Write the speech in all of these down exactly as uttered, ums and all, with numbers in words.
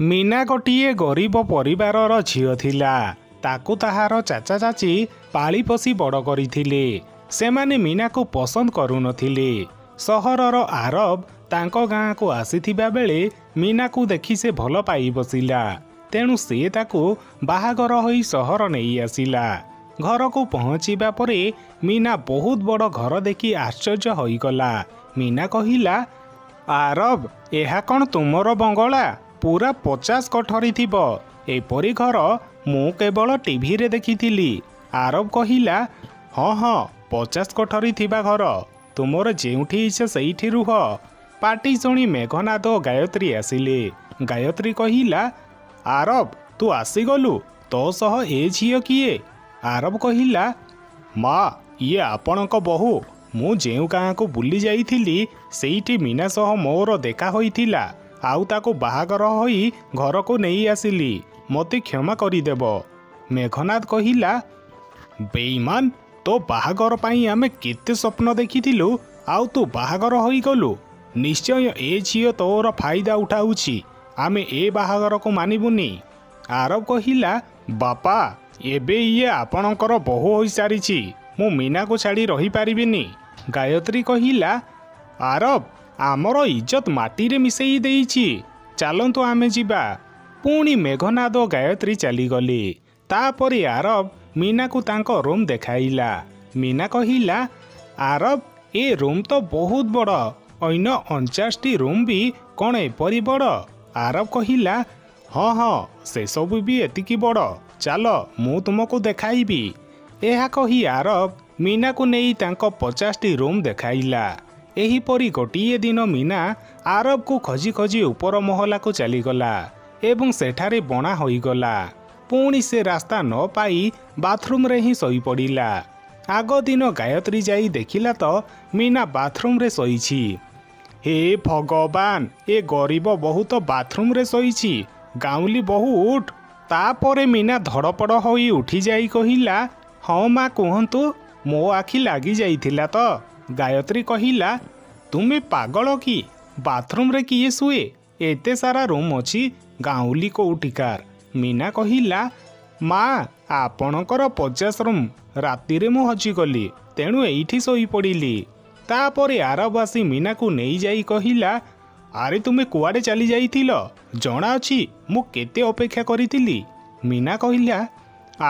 मीना गोटे गरीब परिवारर झियो थिला। ताकु ताहार चाचा चाची पाली पोसी बड़ करिथिले। सेमाने मीना को पसंद करुनथिले। सहरर आरब तांको गाँ को आसीथिबा बेले मीना को देखि से भल पाई बसिला। तेणु से ताकु बाहागर होई सहर नेई आसिला। घर को पहुँचीबा परे मीना बहुत बड़ घर देखि आश्चर्य होइगला। मीना कहिला, आरब, एहा कौन तुमर बंगला? पूरा पचास कोठरी थिबो। एपरि घर मु केवल टीवी रे देखी थिली। आरब कहिला, हाँ हाँ पचास कोठरी थिबा घर, तुमर जेउठी इच्छा सेठी रुह। पार्टी शुणी मेघनाद गायत्री आसिले। गायत्री कहिला, आरब तू आसीगलु, तो सह ए झियो किए? आरब कहिला, मा ये आपणक बहु। मु जेउ गाँ को बुली जाइथिली सेठी मीना सह मोर देखा होइथिला। आउ ताको बाहागर होई घर को नहीं आसिली, मते क्षमा करिदेव। मेघनाथ कहिला, बेईमान, तो बाहागर पाई आमे केते स्वप्न देखिथिलु, आउ तू बाहागर होई गलु। निश्चय ए झियो तोर फायदा उठाउछि, आमे ए बाहागर को मानिबुनी। आरब कहिला, बापा एबे ये आपणकर बहु होई सारिछि, मु मीना को छाड़ी रही पारिबिनी। गायत्री कहिला, आरब आमर इज्जत माटी रे मिसेई देइछि, चालंतु आमे जीवा। पुणी मेघनाद गायत्री चलीगले। तापरे आरब मीना को तांको रूम देखाइला। मीना कहिला, आरब ए रूम तो बहुत बड़, अन्य उनचास टी रूम भी कौन एपरि बड़? आरब कहिला, हाँ हाँ से सब भी एतिकी बड़, चाल मु तुमको देखाइबी। एहा कही आरब मीना को नेई तांको पचास टी रूम देखाइला। एहीपरि गोटे दिन मीना आरब को खोजी खोजी ऊपर महला को चलीगला एवं सेठारे बणा होईगला। पुणी से रास्ता न पाई बाथरूम रे ही सोई पड़िला। आगो दिन गायत्री जाई देखिला तो मीना बाथरूम रे सोईछि। हे भगवान, ए गरीब बहु तो बाथरूम रे सोईछि, गाँवली बहु उठ। तापरे मीना धड़पड़ होई उठी जाई कहिला, हाँ माँ कहतु, मो आखि लगी जाइथिला तो। गायत्री कहिला, तुम्हें पागल कि? बाथरूम रे किए सुए? एते सारा रूम अच्छी, गाँवली कोटिकार। मीना कहिला, माँ आपणकर पचास रूम, राति रे मु हजिगली, तेणु एइठी सोई पड़िली। तापरे आरबवासी मीना को नहीं जाई कहिला, आरे तुम्हें कुआडे चली जाइथिल? जणा अछि मु केते अपेक्षा करिथिली। मीना कहिला,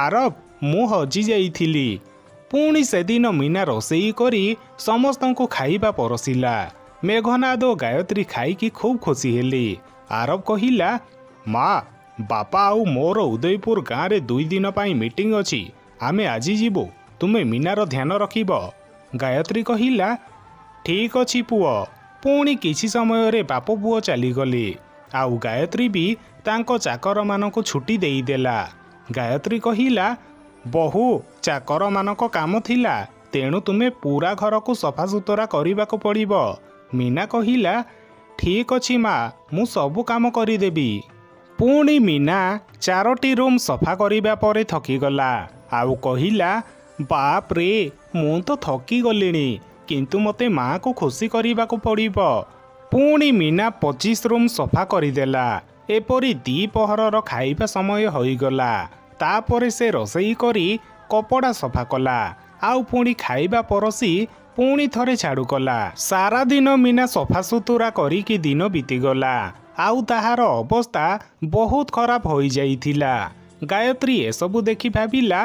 आरब मु हजि जाइथिली। पुणी सेदिन मीना रोसई करी समस्तंकु खाइबा परोसिला। मेघनाद गायत्री खाई खूब खुशी हेली। आरब कहिला, माँ बापा आउ मोर उदयपुर गाँव रे दुई दिन पाई मीटिंग अछि, आमे आजि जीवो, तुमे मीनार ध्यान रखिबो। गायत्री कहिला, ठीक अछि पुओ। पुणी किछि समय रे बाप पुओ चलीगले। आउ गायत्री भी तांको चाकर मानकु छुट्टी देई देला। गायत्री कहिला, बहु चाकर मानक काम थिला, तेणु तुम्हें पूरा घर को सफा सुतरा करिबाको पड़िबो। मीना कहिला, ठीक अछि माँ, मु सबु काम करिदेबी। पुणी मीना चारोटी रूम सफा करिबा परे थकिगला। आउ कहिला, बाप रे मु तो थकी गलिनी, किंतु मते माँ को खुशी करिबाको पड़िबो। पुणी मीना पच्चीस रूम सफा करिदेला। एपरि दीपहरर खाइबा समय होइगला। तापरे से रोसई करी कपड़ा सफा कला, आउ पुणी खाइबा परोसी पुणी थरे झाड़ू कला। सारा दिन मीना सफा सुतुरा करिकी दिन बीतीगला। आउ ताहार अवस्था बहुत खराब होई जाइथिला। गायत्री एसबु देखि भाविला,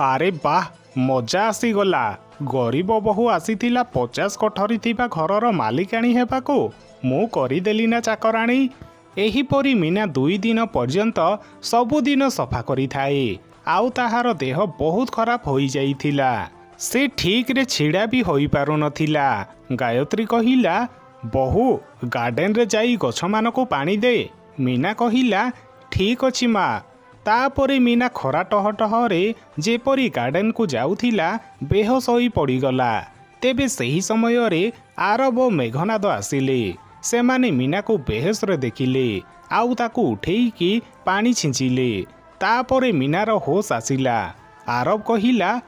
आरे बाह मजा आसीगला, गरीब बहु आसीथिला पचास कोठरी थिबा घरर मालिकाणी हेबाको, मु करिदेली ना चाकराणी। एहीपरि मीना दुई दिन पर्यंत सबुदिन सफा करी थाए। आउ ताहार देह बहुत खराब होई जाइथिला। से ठीक रे छिड़ा भी होई पारु नथिला। गायत्री कहिला, बहु गार्डन रे जाई गछ मानको पानी दे। मीना कहिला, ठीक अछि माँ। तापरे मीना खरा टहटह रे जेपरि गार्डन को जाउथिला बेहोश होई पड़िगला। तेबे सही समय रे आरब ओ मेघनाद आसिले। सेमाने मीना को बेहोश रे देखिले, आउ ताकु उठेई की पानी छिंचिले। तापरे मीनार होश आसिला। आरब कहिला,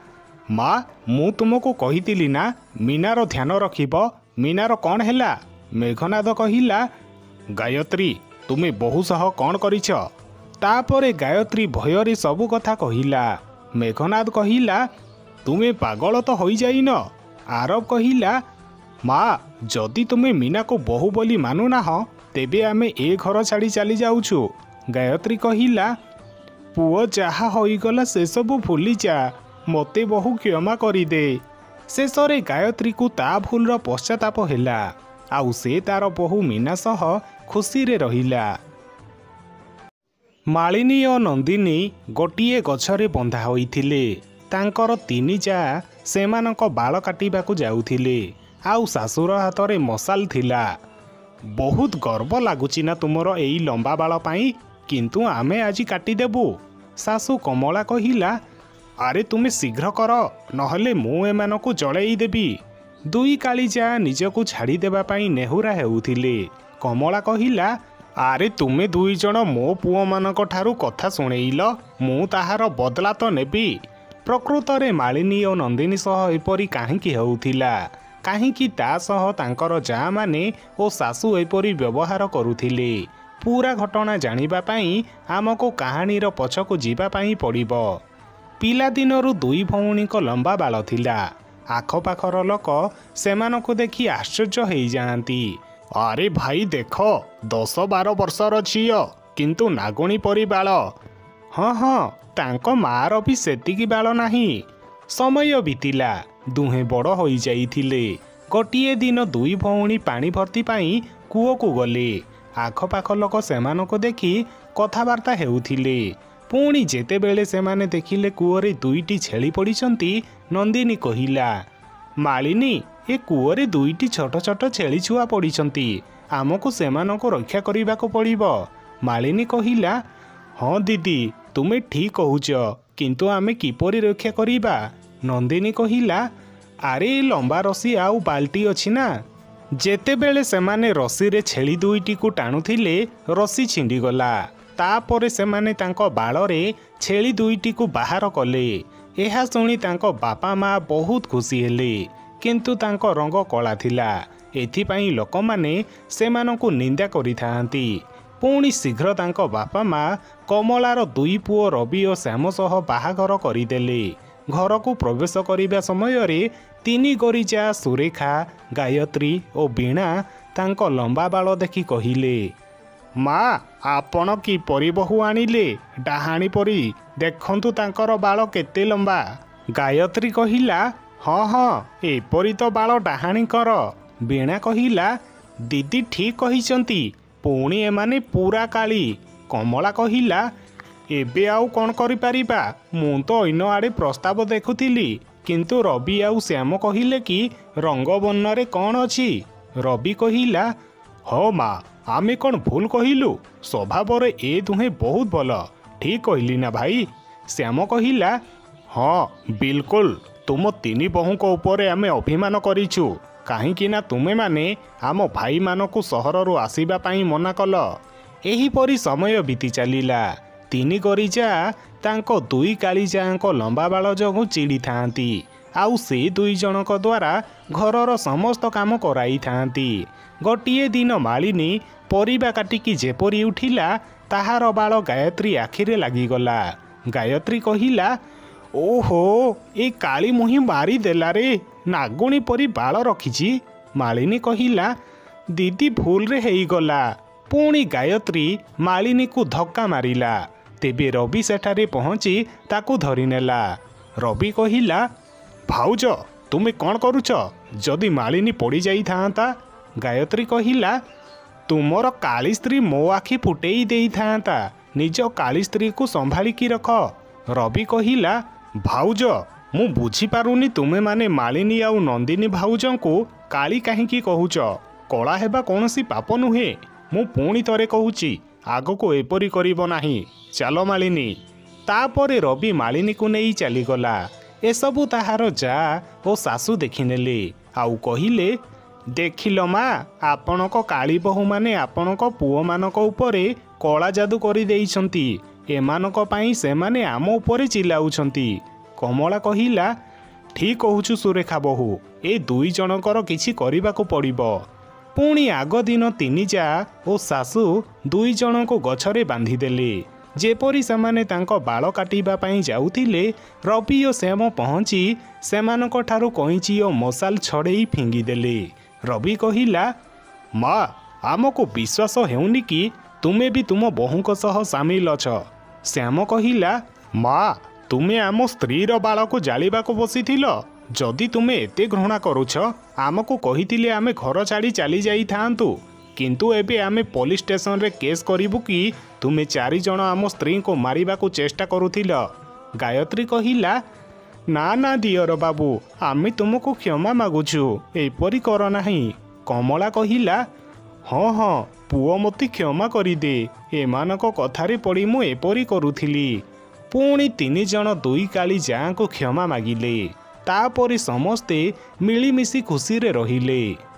माँ मु तुमको कहितिली ना मीनार ध्यान रखिबो, मीनार कौन हेला? मेघनाद कहिला, गायत्री तुमे बहु सह कौन करिछ? तापरे गायत्री भयरे सबु कथा कहिला। मेघनाद कहिला तुमे पागल तो होई जाइन। आरव कहिला माँ जदि तुमे मीना को बहु बोली मानुना हो तेबे आमे ए घर छाड़ी चली जाऊछु। गायत्री कहिला पुओ जहा होईगला से सबु भूली जा, मते बहु क्षमा करदे। शेषे गायत्री को ता भूलर पश्चाताप होला आउ से तार बहु मीना सह खुशी रे रहिला। मालिनी और नंदिनी गोटे गछरे बंधा होइथिले। तांकर तीनि जा सेमानक बाल काटिबाकु जाउथिले। आउ सासुर हातरे मसाल थिला। बहुत गर्व लागुची ना तुमर एई लंबा बाल पाई, किंतु आमे आजि काटि देबु। सासु कमला कहिला अरे तुमे शीघ्र कर नहले मु एमानकु जळेई देबी। दुई कालीजा निजकु छाड़ी देबा पाई नेहुरा हेउथिले। कमला कहिला आरे तुमे दुई जण मो पुओ मानको ठारू कथा सुणेइल, मु ताहार बदला तो नेबी। प्रकृत रे मालिनी और नंदिनी सह एपरी काहींकी हेउथिला। काहींकी ता सह तांकर जा माने ओ सासु एपरी व्यवहार करूथिले। पूरा घटना जानिबा पाई आमको कहानीर पछकु जीवा पाई पड़िबो। पिला दिनरु दुई भौणी को लंबा बाल थिला। आखपाखर लोक सेमानकु देखि आश्चर्य हेई जांती। अरे भाई देख दस बार वर्षर झीओ किंतु नागुणी परी बाल। हाँ हाँ तांको मार भी सेतिकी बाल नहीं। समय बीतिला, दुहें बड़ होई जाइथिले। गोटिए दिन दुई भौणी पानी भर्ती पाई कूओ को गले। आखपाख लोक सेमानकु देखि कथाबार्ता हेउथिले। पुणी जेते बेले सेमाने देखिले कूओरे दुईटी छेली पड़िचंती। नंदिनी कहिला मालिनी ए कूओरे दुईटी छोट छोट छेली छुआ पड़िचंती, आमको सेमानको रक्षा करिबाको पड़िबो। मालिनी कहिला हाँ दीदी तुमे ठीक कहुच, किंतु आमे किपरि रक्षा करिबा? नंदिनी कहिला आरे लंबा रसी आउ बाल्टी अछि ना। जेते बेले सेमाने रसी रे छेली दुईटी को टाणुथिले रसी छिंडी गला। तापरे सेमाने तांको बालरे छेली दुईटी को बाहर कले। यह शुणी तांको बापा माँ बहुत खुशी हेले, किंतु तांको रंग कला थिला। एथिपाई लोकमाने सेमानकु निंदा करिथांती। पुणी शीघ्र तांको बापा माँ कमलार दुई पुओ रवि और श्याम सह बाहाघर करिदेले। घर को प्रवेश करिबा समयरे तीनि गोरीजा सुरेखा गायत्री और वीणा तांको लंबा बाल देखि कहिले माँ आपण किपरि बहु आनिले? डाहाणी परी देखंतु तांकर बाल केते लंबा। गायत्री कहिला हाँ हाँ एपरि तो बाल डाहाणी कर। वीणा कहिला दीदी ठीक कहिसंती, पुणी एमाने पूरा काली। कमला कहिला एबे आउ कोन करि परिबा, मुं तो इनो आड़े प्रस्ताव देखुथिली, किंतु रवि आउ श्याम कहिले कि रंग बन्न रे कोन अछि। रवि कहिला हो माँ आमे कौन भूल कहिलु, स्वभाव ए दुहे बहुत भल, ठीक कहली ना भाई? श्याम कहिला हाँ बिल्कुल, तुम तीन बहुं को ऊपर आमे अभिमान करिछु, काहींकि ना तुमे माने आम भाई मानकु सहर रु आसीबा पाई मना कल। एहीपरी समय बीती चलिला। तीनि गोरीजा तांको दुई कालीजांको लंबा बाल जोगु चिड़ी थांती आउ से दुई जनक द्वारा घरर समस्त काम कराई थांती। गोटिए दिन मालिनी परिबा काटिकी जेपरी उठिला ताहार बाल गायत्री आखिरे लागिगला। गायत्री कहिला ओहो ए काली मुही मारी देला रे, नागुणी परी बाल रखिची। मालिनी कहिला दीदी भूल रे हेई गला। पुणी गायत्री मालिनी को धक्का मारिला। तेबे रवि सेठारे पहुँची ताकू धरिनेला। रवि कहिला भाउज तुमे कौन करुछ? जदि मालिनी पड़ी जाई थांता। गायत्री कहिला तुमर काली स्त्री मो आखि फुटेई देई थांता, निज काली स्त्री को संभालिकी रख। रवि कहिला भाउज मु बुझी पारुनी तुमे माने मालिनी आउ नंदिनी भाउजंकु काली काहींकी कहुच? कला हेबा कोनोसी पाप नुहे, मु पुणी थरे कहुची आगको एपरी करिबो नाही, चलो मालिनी। तापरे रवि मालिनी को नेई चलीगला। एसबु ताहार जा ओ सासू देखिनेले आउ कहिले देखिल माँ आपणक काली बहु माने आपणक पुओ मानक उपरे कला जादू करि देइछंती, एमानक पाई सेमाने आम उपरे चिलाउछंती। कमला कहिला ठीक कहुछु सुरेखा बहु, ए दुई जनकर किछि करिबाकू पड़िबो। पुणी आग दिन तीन जा और सासू दुई जन को गछरे बांधीदेले। जेपरी सेमाने तांको बाल काटिबा पई जाउथिले रवि और श्याम पहुँची सेमानक ठारू कैंची और मशाल छड़ेई फिंगीदेले। रवि कहिला, माँ आमको विश्वास हेउनी कि तुमे भी तुम बहुंक सह सामिल अछ। श्याम कहिला, माँ तुमे आम स्त्रीर बाल को जालिबाको बसीथिल, जदि तुमे एते घृणा करुछ आमको कहितिले आमे घर छाड़ी चली जाई थांतु, किंतु एबे आमे पुलिस स्टेशन रे केस करिबु कि तुमे चारि जण आम स्त्री को मारिबा को चेष्टा करुथिल। गायत्री कहिला, ना ना दियर बाबू आमे तुमको क्षमा मागुछु, एपरि कर नाही। कमला कहिला, हाँ हाँ पुओ मते क्षमा करिदे, एमानक कथारे पड़ी मु एपरि करुथिली। पुणी तीन जण दुई काली जाँ को क्षमा मागिले। तापरे समस्ते मिलीमिशी खुशी रे रहिले।